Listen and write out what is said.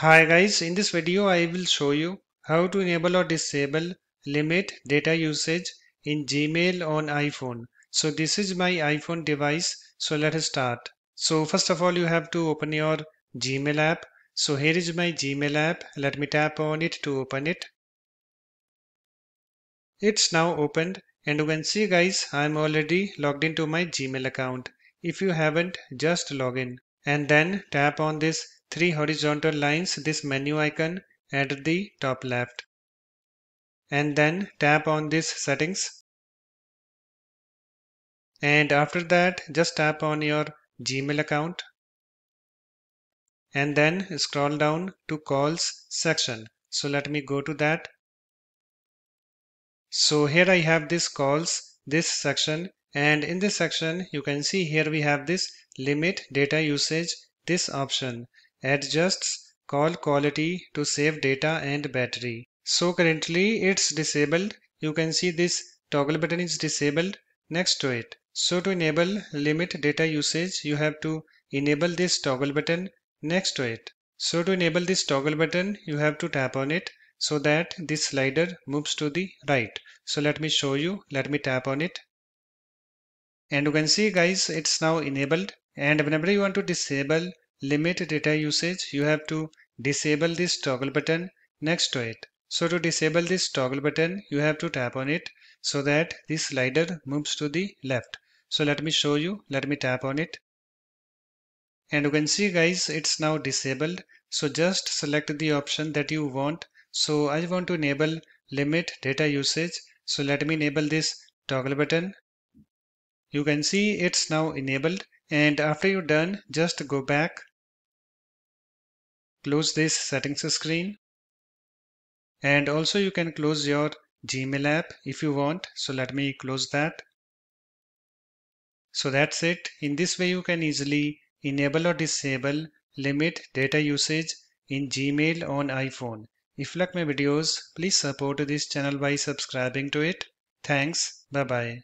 Hi guys, in this video I will show you how to enable or disable limit data usage in Gmail on iPhone. So this is my iPhone device. So let us start. So first of all you have to open your Gmail app. So here is my Gmail app. Let me tap on it to open it. It's now opened and you can see guys I'm already logged into my Gmail account. If you haven't, just log in and then tap on this three horizontal lines, this menu icon at the top left, and then tap on this settings, and after that just tap on your Gmail account and then scroll down to calls section. So let me go to that. So here I have this calls, this section, and in this section you can see here we have this limit data usage, this option. Adjusts call quality to save data and battery. So currently it's disabled. You can see this toggle button is disabled next to it. So to enable limit data usage you have to enable this toggle button next to it. So to enable this toggle button you have to tap on it so that this slider moves to the right. So let me show you. Let me tap on it. And you can see guys it's now enabled, and whenever you want to disable limit data usage you have to disable this toggle button next to it. So to disable this toggle button you have to tap on it so that this slider moves to the left. So let me show you. Let me tap on it, and you can see guys it's now disabled. So just select the option that you want. So I want to enable limit data usage, so let me enable this toggle button. You can see it's now enabled, and after you're done just go back, close this settings screen, and also you can close your Gmail app if you want. So let me close that. So that's it. In this way you can easily enable or disable limit data usage in Gmail on iPhone. If you like my videos, please support this channel by subscribing to it. Thanks. Bye bye.